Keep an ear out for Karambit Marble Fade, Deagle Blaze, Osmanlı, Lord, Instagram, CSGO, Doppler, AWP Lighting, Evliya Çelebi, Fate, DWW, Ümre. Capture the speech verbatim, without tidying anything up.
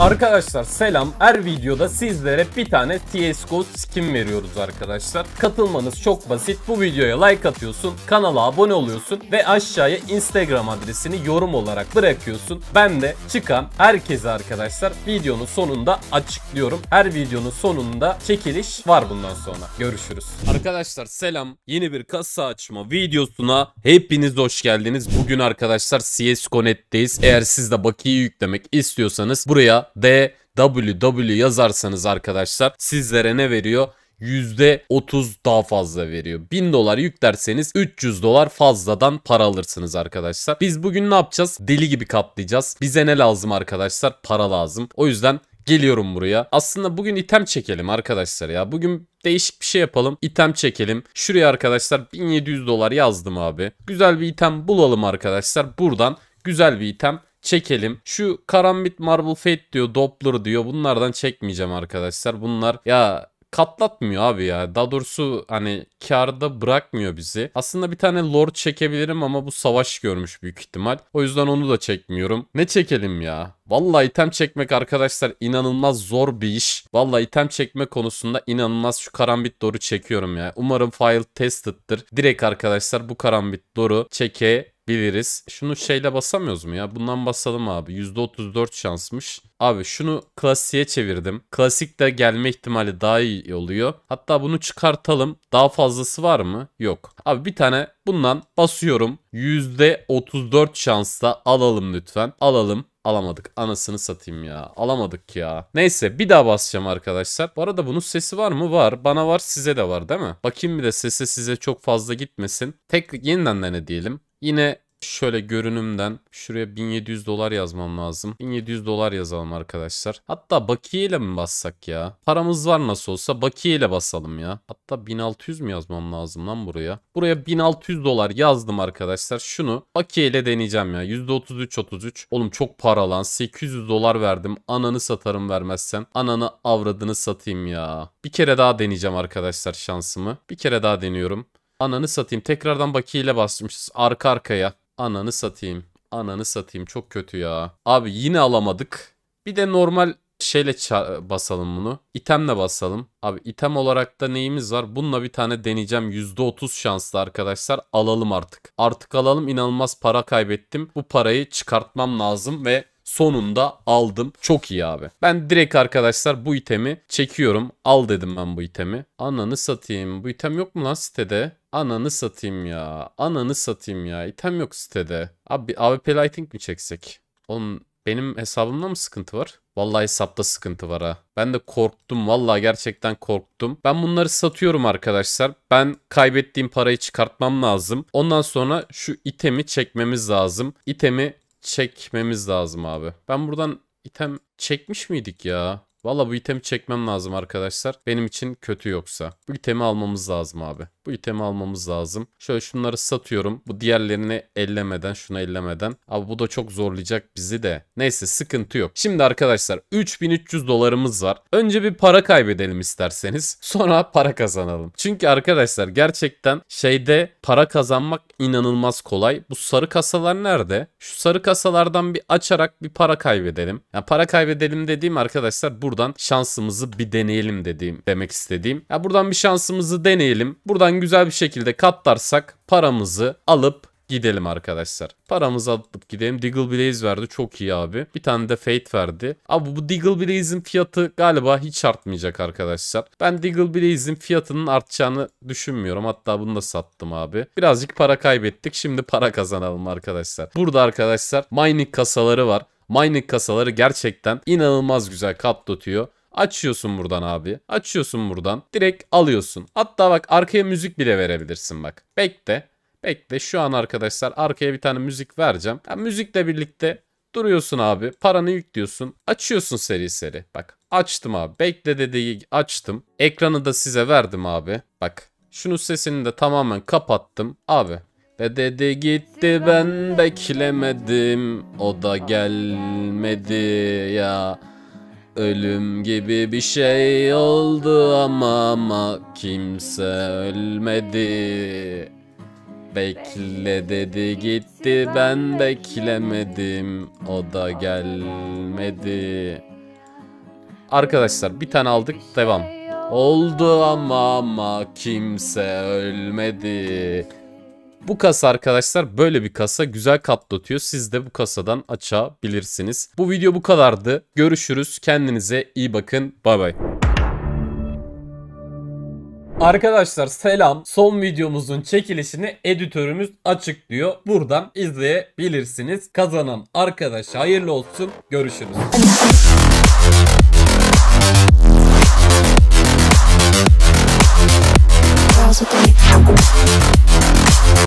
Arkadaşlar selam. Her videoda sizlere bir tane C S G O skin veriyoruz arkadaşlar. Katılmanız çok basit. Bu videoya like atıyorsun, kanala abone oluyorsun ve aşağıya Instagram adresini yorum olarak bırakıyorsun. Ben de çıkan herkese arkadaşlar videonun sonunda açıklıyorum. Her videonun sonunda çekiliş var bundan sonra. Görüşürüz. Arkadaşlar selam. Yeni bir kasa açma videosuna hepiniz hoş geldiniz. Bugün arkadaşlar C S G O net'teyiz. Eğer siz de bakiye yüklemek istiyorsanız buraya D W W yazarsanız arkadaşlar sizlere ne veriyor? yüzde otuz daha fazla veriyor. bin dolar yüklerseniz üç yüz dolar fazladan para alırsınız arkadaşlar. Biz bugün ne yapacağız? Deli gibi katlayacağız. Bize ne lazım arkadaşlar? Para lazım. O yüzden geliyorum buraya. Aslında bugün item çekelim arkadaşlar ya. Bugün değişik bir şey yapalım. İtem çekelim. Şuraya arkadaşlar bin yedi yüz dolar yazdım abi. Güzel bir item bulalım arkadaşlar. Buradan güzel bir item çekelim. Şu Karambit Marble Fade diyor, Doppler diyor. Bunlardan çekmeyeceğim arkadaşlar. Bunlar ya katlatmıyor abi ya. Daha doğrusu hani karda bırakmıyor bizi. Aslında bir tane Lord çekebilirim ama bu savaş görmüş büyük ihtimal. O yüzden onu da çekmiyorum. Ne çekelim ya? Vallahi item çekmek arkadaşlar inanılmaz zor bir iş. Vallahi item çekme konusunda inanılmaz şu Karambit Doru çekiyorum ya. Umarım file tested'tır. Direkt arkadaşlar bu Karambit Doru çeke biliriz. Şunu şeyle basamıyoruz mu ya? Bundan basalım abi. yüzde otuz dört şansmış. Abi şunu klasiğe çevirdim. Klasik de gelme ihtimali daha iyi oluyor. Hatta bunu çıkartalım. Daha fazlası var mı? Yok. Abi bir tane bundan basıyorum. yüzde otuz dört şansla alalım lütfen. Alalım. Alamadık. Anasını satayım ya. Alamadık ya. Neyse bir daha basacağım arkadaşlar. Bu arada bunun sesi var mı? Var. Bana var, size de var değil mi? Bakayım bir de sesi size çok fazla gitmesin. Tek yeniden dene diyelim. Yine şöyle görünümden şuraya bin yedi yüz dolar yazmam lazım. bin yedi yüz dolar yazalım arkadaşlar. Hatta bakiyeyle mi bassak ya? Paramız var nasıl olsa, bakiyeyle basalım ya. Hatta bin altı yüz mü yazmam lazım lan buraya? Buraya bin altı yüz dolar yazdım arkadaşlar. Şunu bakiyeyle deneyeceğim ya. yüzde otuz üç otuz üç. Oğlum çok para lan. sekiz yüz dolar verdim. Ananı satarım vermezsem. Ananı avradını satayım ya. Bir kere daha deneyeceğim arkadaşlar şansımı. Bir kere daha deniyorum. Ananı satayım. Tekrardan bakiyeyle basmışız. Arka arkaya. Ananı satayım. Ananı satayım. Çok kötü ya. Abi yine alamadık. Bir de normal şeyle basalım bunu. İtemle basalım. Abi item olarak da neyimiz var? Bununla bir tane deneyeceğim. yüzde otuz şanslı arkadaşlar. Alalım artık. Artık alalım. İnanılmaz para kaybettim. Bu parayı çıkartmam lazım ve sonunda aldım. Çok iyi abi. Ben direkt arkadaşlar bu itemi çekiyorum. Al dedim ben bu itemi. Ananı satayım. Bu item yok mu lan sitede? Ananı satayım ya. Ananı satayım ya. İtem yok sitede. Abi A W P Lighting mi çeksek? Oğlum benim hesabımda mı sıkıntı var? Vallahi hesapta sıkıntı var ha. Ben de korktum. Vallahi gerçekten korktum. Ben bunları satıyorum arkadaşlar. Ben kaybettiğim parayı çıkartmam lazım. Ondan sonra şu itemi çekmemiz lazım. İtemi çekmemiz lazım abi. Ben buradan item çekmiş miydik ya? Valla bu itemi çekmem lazım arkadaşlar. Benim için kötü yoksa. Bu itemi almamız lazım abi. Bu itemi almamız lazım. Şöyle şunları satıyorum. Bu diğerlerini ellemeden, şunu ellemeden. Abi bu da çok zorlayacak bizi de. Neyse sıkıntı yok. Şimdi arkadaşlar üç bin üç yüz dolarımız var. Önce bir para kaybedelim isterseniz. Sonra para kazanalım. Çünkü arkadaşlar gerçekten şeyde para kazanmak inanılmaz kolay. Bu sarı kasalar nerede? Şu sarı kasalardan bir açarak bir para kaybedelim. Yani para kaybedelim dediğim arkadaşlar buradan şansımızı bir deneyelim dediğim demek istediğim. Ya buradan bir şansımızı deneyelim. Buradan güzel bir şekilde katlarsak paramızı alıp gidelim arkadaşlar. Paramızı alıp gidelim. Deagle Blaze verdi. Çok iyi abi. Bir tane de Fate verdi. Abi bu Deagle Blaze'in fiyatı galiba hiç artmayacak arkadaşlar. Ben Deagle Blaze'in fiyatının artacağını düşünmüyorum. Hatta bunu da sattım abi. Birazcık para kaybettik. Şimdi para kazanalım arkadaşlar. Burada arkadaşlar mining kasaları var. Mining kasaları gerçekten inanılmaz güzel katlatıyor. Açıyorsun buradan abi. Açıyorsun buradan. Direkt alıyorsun. Hatta bak arkaya müzik bile verebilirsin bak. Bekle. Bekle. Şu an arkadaşlar arkaya bir tane müzik vereceğim. Yani müzikle birlikte duruyorsun abi. Paranı yüklüyorsun. Açıyorsun seri seri. Bak açtım abi. Bekle dediği açtım. Ekranı da size verdim abi. Bak şunun sesini de tamamen kapattım. Abi. Ve dedi gitti, ben beklemedim. O da gelmedi ya. Ölüm gibi bir şey oldu ama, ama kimse ölmedi. Bekle dedi gitti, ben beklemedim. O da gelmedi. Arkadaşlar bir tane aldık, devam. Oldu ama ama kimse ölmedi. Bu kasa arkadaşlar böyle bir kasa, güzel katlatıyor. Siz de bu kasadan açabilirsiniz. Bu video bu kadardı. Görüşürüz. Kendinize iyi bakın. Bay bay. Arkadaşlar selam. Son videomuzun çekilişini editörümüz açıklıyor. Buradan izleyebilirsiniz. Kazanan arkadaşa hayırlı olsun. Görüşürüz.